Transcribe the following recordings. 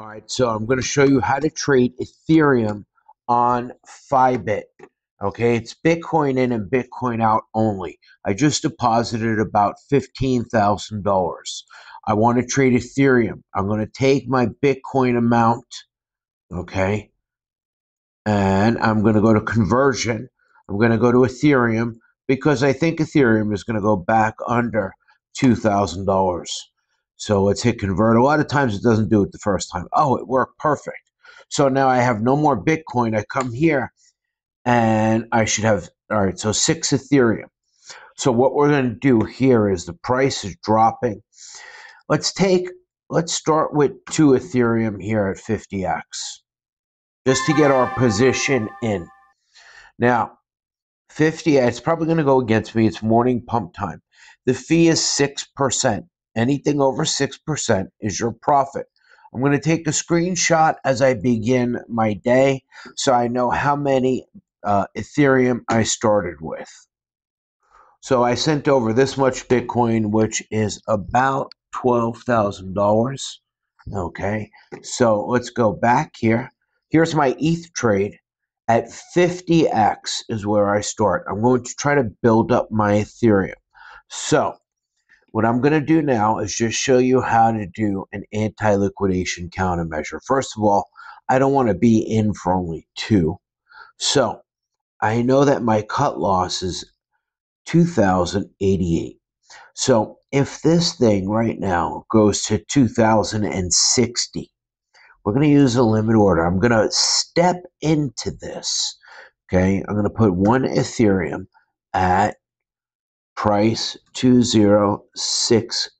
All right, so I'm going to show you how to trade Ethereum on FYBIT. Okay, it's Bitcoin in and Bitcoin out only. I just deposited about $15,000. I want to trade Ethereum. I'm going to take my Bitcoin amount, okay, and I'm going to go to conversion. I'm going to go to Ethereum because I think Ethereum is going to go back under $2,000. So let's hit convert. A lot of times it doesn't do it the first time. Oh, it worked perfect. So now I have no more Bitcoin. I come here and I should have, all right, so 6 Ethereum. So what we're going to do here is the price is dropping. Let's start with 2 Ethereum here at 50x just to get our position in. Now, 50, it's probably going to go against me. It's morning pump time. The fee is 6%. Anything over 6% is your profit. I'm going to take a screenshot as I begin my day so I know how many Ethereum I started with. So I sent over this much Bitcoin, which is about $12,000. Okay, so let's go back here. Here's my ETH trade. At 50x is where I start. I'm going to try to build up my Ethereum. So what I'm going to do now is just show you how to do an anti-liquidation countermeasure. First of all, I don't want to be in for only 2. So I know that my cut loss is 2,088. So if this thing right now goes to 2,060, we're going to use a limit order. I'm going to step into this. Okay, I'm going to put 1 Ethereum at price 2060.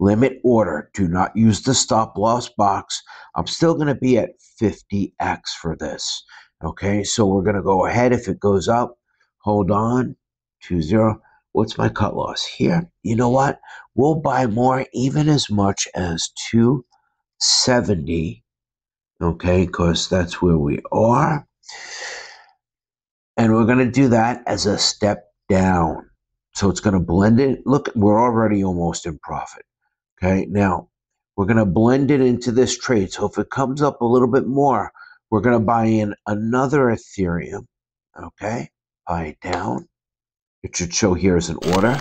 Limit order. Do not use the stop loss box. I'm still going to be at 50x for this. Okay, so we're going to go ahead. If it goes up, hold on. 20. What's my cut loss here? You know what? We'll buy more, even as much as 270. Okay, because that's where we are. And we're going to do that as a step down. So it's going to blend it. Look, we're already almost in profit. Okay, now we're going to blend it into this trade. So if it comes up a little bit more, we're going to buy in another Ethereum. Okay, buy down. It should show here as an order.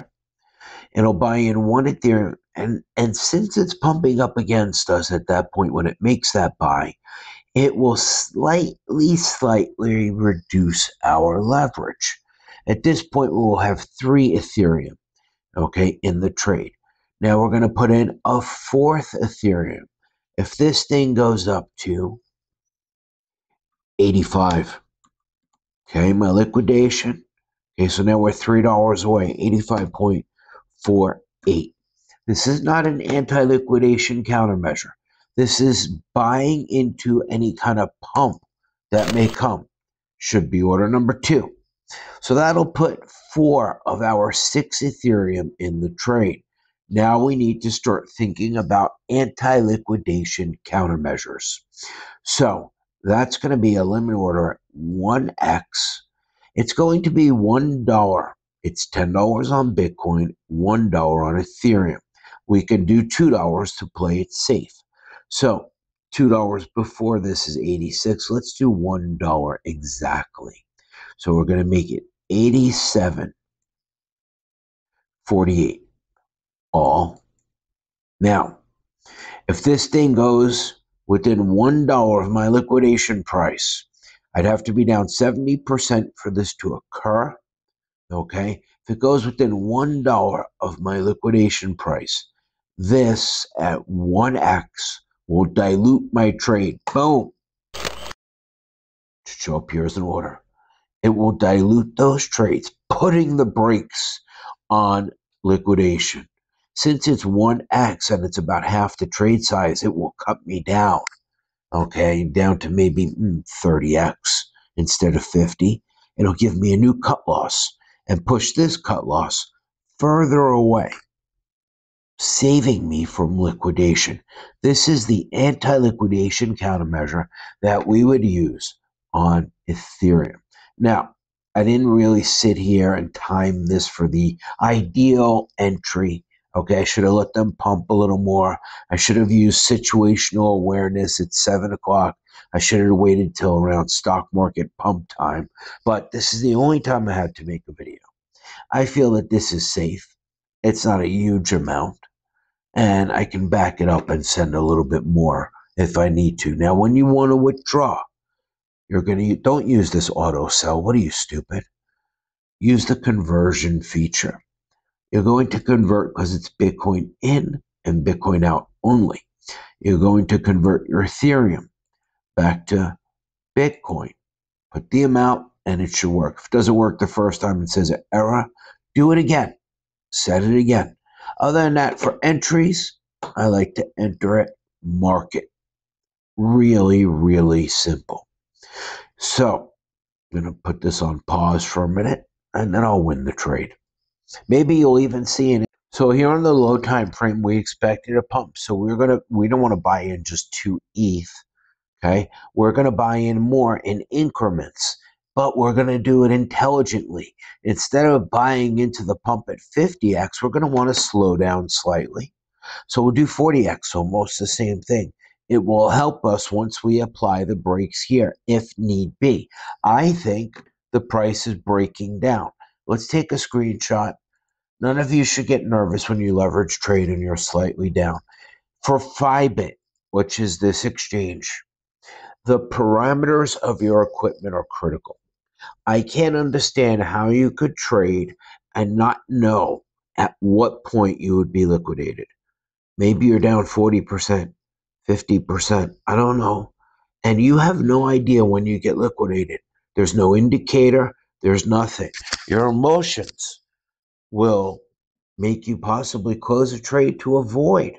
It'll buy in 1 Ethereum. And since it's pumping up against us at that point when it makes that buy, it will slightly reduce our leverage. At this point, we will have 3 Ethereum, okay, in the trade. Now we're going to put in a 4th Ethereum. If this thing goes up to 85, okay, my liquidation. Okay, so now we're $3 away, 85.48. This is not an anti-liquidation countermeasure. This is buying into any kind of pump that may come. Should be order number 2. So that'll put 4 of our 6 Ethereum in the trade. Now we need to start thinking about anti-liquidation countermeasures. So that's going to be a limit order at 1x. It's going to be $1. It's $10 on Bitcoin, $1 on Ethereum. We can do $2 to play it safe. So $2 before this is 86. Let's do $1 exactly. So we're going to make it 87.48 all. Now, if this thing goes within $1 of my liquidation price, I'd have to be down 70% for this to occur. Okay, if it goes within $1 of my liquidation price, this at 1x will dilute my trade. Boom. Should show up here as an order. It will dilute those trades, putting the brakes on liquidation. Since it's 1x and it's about half the trade size, it will cut me down. Okay, down to maybe 30x instead of 50. It'll give me a new cut loss and push this cut loss further away, saving me from liquidation. This is the anti-liquidation countermeasure that we would use on Ethereum. Now, I didn't really sit here and time this for the ideal entry Okay, I should have let them pump a little more. I should have used situational awareness at 7 o'clock. I should have waited till around stock market pump time. But this is the only time I had to make a video. I feel that this is safe. It's not a huge amount, and I can back it up and send a little bit more if I need to. Now, when you want to withdraw, you're gonna don't use this auto sell. What are you, stupid? Use the conversion feature. You're going to convert because it's Bitcoin in and Bitcoin out only. You're going to convert your Ethereum back to Bitcoin. Put the amount and it should work. If it doesn't work the first time, it says an error. Do it again. Set it again. Other than that, for entries, I like to enter it market. Really, really simple. So I'm going to put this on pause for a minute, and then I'll win the trade. Maybe you'll even see it. So here on the low time frame, we expected a pump. So we don't want to buy in just 2 ETH. Okay, we're going to buy in more in increments, but we're going to do it intelligently. Instead of buying into the pump at 50x, we're going to want to slow down slightly. So we'll do 40x, almost the same thing. It will help us once we apply the breaks here, if need be. I think the price is breaking down. Let's take a screenshot. None of you should get nervous when you leverage trade and you're slightly down. For FYBIT, which is this exchange, the parameters of your equipment are critical. I can't understand how you could trade and not know at what point you would be liquidated. Maybe you're down 40%, 50%, I don't know. And you have no idea when you get liquidated. There's no indicator, there's nothing. Your emotions will make you possibly close a trade to avoid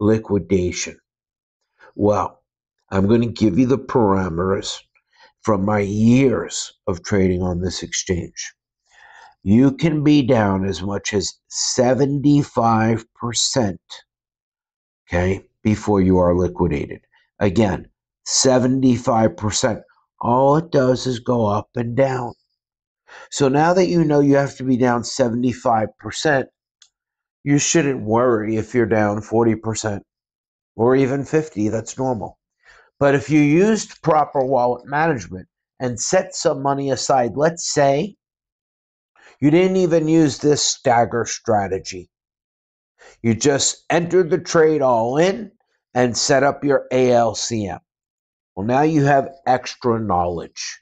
liquidation. Well, I'm going to give you the parameters from my years of trading on this exchange. You can be down as much as 75%, okay, before you are liquidated. Again, 75%. All it does is go up and down. So now that you know you have to be down 75%, you shouldn't worry if you're down 40% or even 50%. That's normal. But if you used proper wallet management and set some money aside, let's say you didn't even use this stagger strategy. You just entered the trade all in and set up your ALCM. Well, now you have extra knowledge.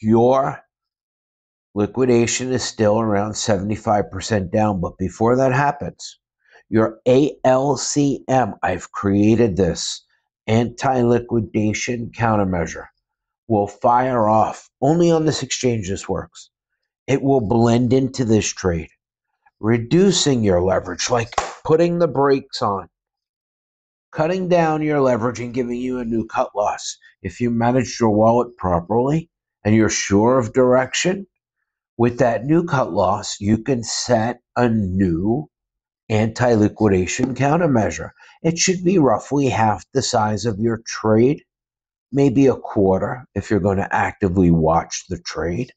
Your liquidation is still around 75% down, but before that happens, your ALCM, I've created this anti-liquidation countermeasure, will fire off. Only on this exchange this works. It will blend into this trade, reducing your leverage, like putting the brakes on, cutting down your leverage and giving you a new cut loss. If you manage your wallet properly and you're sure of direction, with that new cut loss, you can set a new anti-liquidation countermeasure. It should be roughly half the size of your trade, maybe a quarter if you're going to actively watch the trade.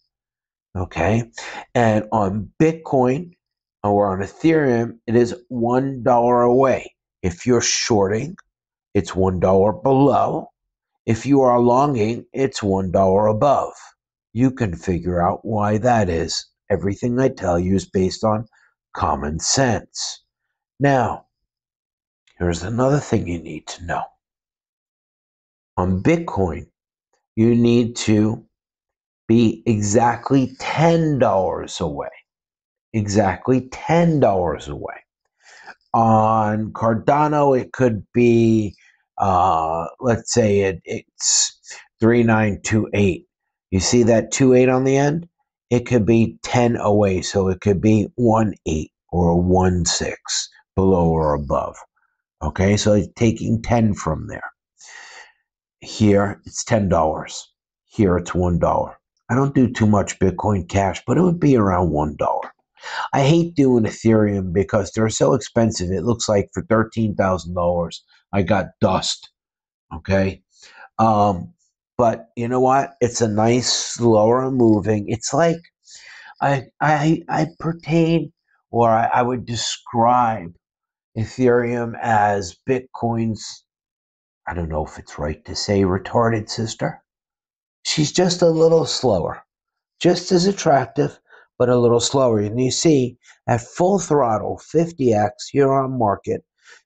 Okay, and on Bitcoin or on Ethereum, it is $1 away. If you're shorting, it's $1 below. If you are longing, it's $1 above. You can figure out why that is. Everything I tell you is based on common sense. Now, here's another thing you need to know. On Bitcoin, you need to be exactly $10 away. Exactly $10 away. On Cardano, it could be, let's say it's 3928. You see that 28 on the end? It could be 10 away, so it could be 1.8 or 1.6 below or above. Okay, so it's taking 10 from there. Here it's $10. Here it's $1. I don't do too much Bitcoin Cash, but it would be around $1. I hate doing Ethereum because they're so expensive. It looks like for $13,000 I got dust. Okay, but you know what? It's a nice, slower moving. It's like I would describe Ethereum as Bitcoin's, I don't know if it's right to say retarded sister. She's just a little slower, just as attractive, but a little slower. And you see at full throttle, 50x here on market,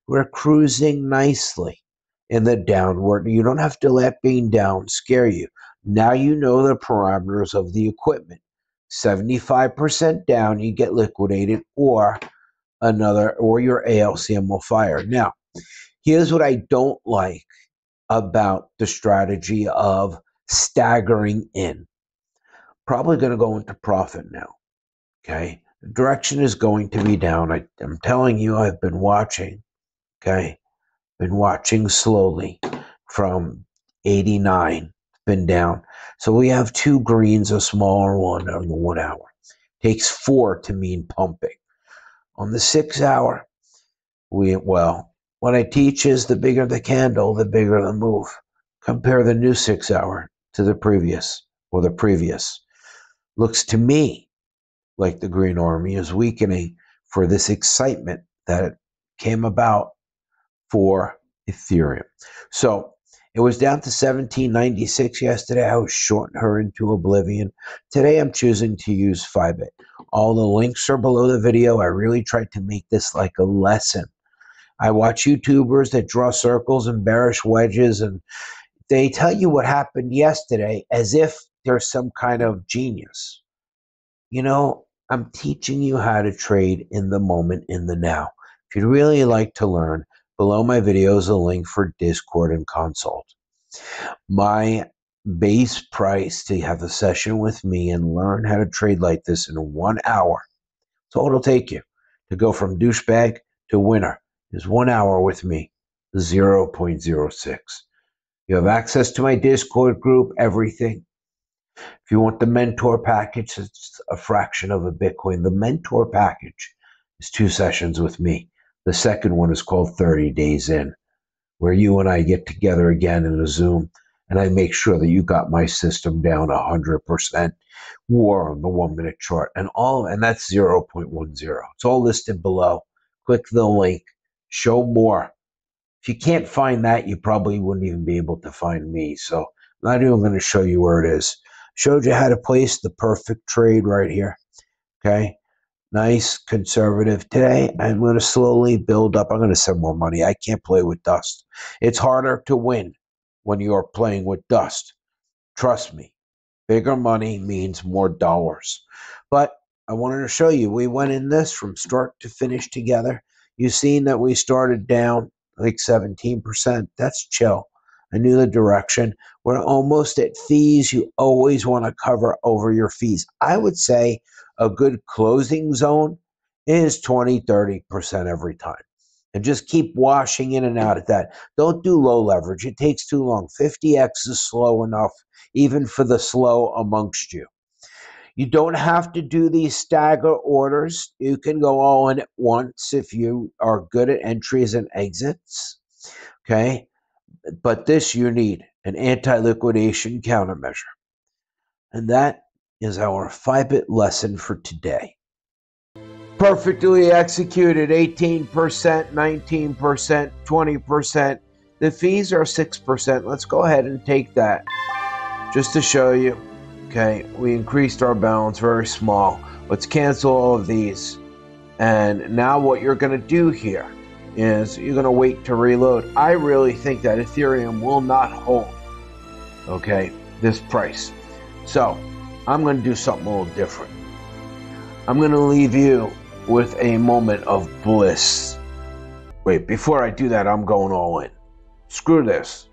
we're cruising nicely in the downward. You don't have to let being down scare you. Now you know the parameters of the equipment. 75% down, you get liquidated, or your ALCM will fire. Now, here's what I don't like about the strategy of staggering in. Probably going to go into profit now, okay? The direction is going to be down. I'm telling you, I've been watching, okay? Been watching slowly from 89, been down. So we have two greens, a smaller one on the 1 hour. Takes four to mean pumping. On the 6 hour, what I teach is the bigger the candle, the bigger the move. Compare the new 6 hour to the previous, or the previous. Looks to me like the green army is weakening for this excitement that came about for Ethereum. So it was down to 1796 yesterday. I was shorting her into oblivion. Today I'm choosing to use FYBIT. All the links are below the video. I really tried to make this like a lesson. I watch YouTubers that draw circles and bearish wedges, and they tell you what happened yesterday as if they're some kind of genius. You know, I'm teaching you how to trade in the moment, in the now. If you'd really like to learn, below my video is a link for Discord and Consult. My base price to have a session with me and learn how to trade like this in 1 hour, that's all it'll take you to go from douchebag to winner, is 1 hour with me, 0.06. You have access to my Discord group, everything. If you want the mentor package, it's a fraction of a Bitcoin. The mentor package is 2 sessions with me. The second one is called 30 Days In, where you and I get together again in a Zoom, and I make sure that you got my system down 100%, war on the 1 minute chart, and that's 0.10. It's all listed below. Click the link, show more. If you can't find that, you probably wouldn't even be able to find me. So I'm not even going to show you where it is. Showed you how to place the perfect trade right here, okay? Nice, conservative. Today, I'm going to slowly build up. I'm going to send more money. I can't play with dust. It's harder to win when you're playing with dust. Trust me. Bigger money means more dollars. But I wanted to show you, we went in this from start to finish together. You've seen that we started down like 17%. That's chill. I knew the direction. We're almost at fees. You always want to cover over your fees. I would say a good closing zone is 20, 30% every time. And just keep washing in and out at that. Don't do low leverage. It takes too long. 50x is slow enough, even for the slow amongst you. You don't have to do these stagger orders. You can go all in at once if you are good at entries and exits, okay? But this you need, an anti-liquidation countermeasure. And that is our FYBIT lesson for today. Perfectly executed, 18%, 19%, 20%. The fees are 6%. Let's go ahead and take that just to show you. Okay, we increased our balance very small. Let's cancel all of these. And now what you're going to do here is you're going to wait to reload. I really think that Ethereum will not hold, okay, this price. So I'm going to do something a little different. I'm going to leave you with a moment of bliss. Wait, before I do that, I'm going all in. Screw this.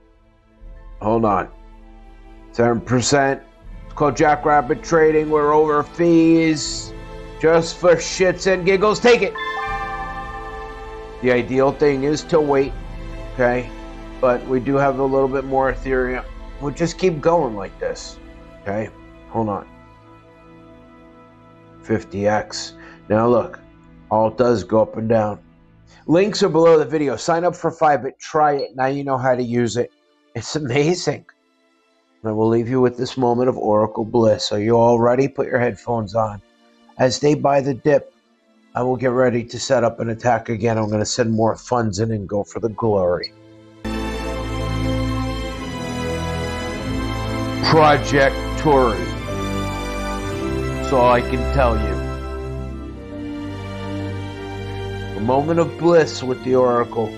Hold on. 7%. It's called Jackrabbit trading. We're over fees. Just for shits and giggles, take it. The ideal thing is to wait, okay? But we do have a little bit more Ethereum. We'll just keep going like this, okay? Hold on. 50x. Now look, all it does is go up and down. Links are below the video. Sign up for FYBIT. Try it. Now you know how to use it. It's amazing. And I will leave you with this moment of Oracle bliss. Are you all ready? Put your headphones on as they buy the dip. I will get ready to set up an attack again. I'm going to send more funds in and go for the glory. Project Tory. That's all I can tell you. A moment of bliss with the Oracle.